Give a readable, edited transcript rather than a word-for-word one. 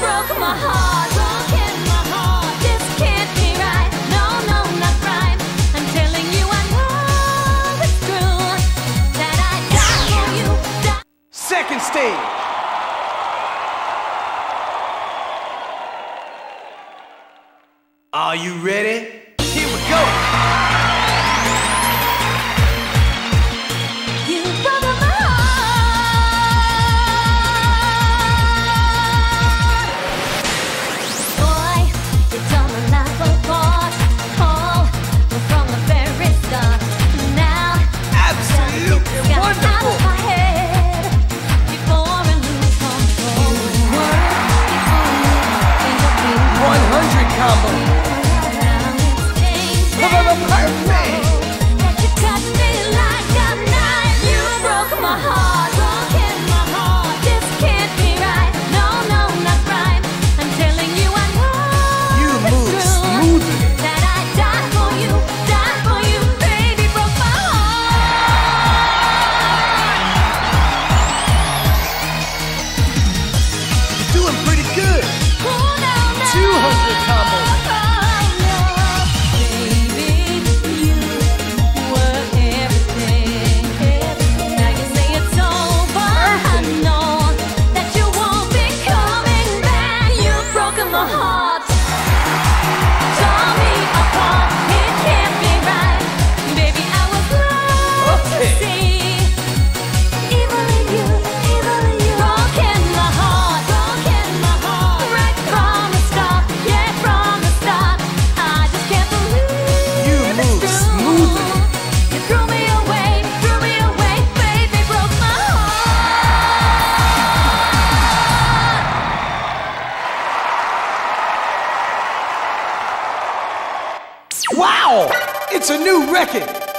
broke my heart, broken my heart. This can't be right. No, no, not right. I'm telling you, I know it's true that I die for you. Die. Second stage. Are you ready? Here we go! You broke my heart. Boy, you tore my life apart. All from the very start. Now, absolutely wonderful! Out of my head before I lose control. Before I 100 combo! Wow! It's a new record!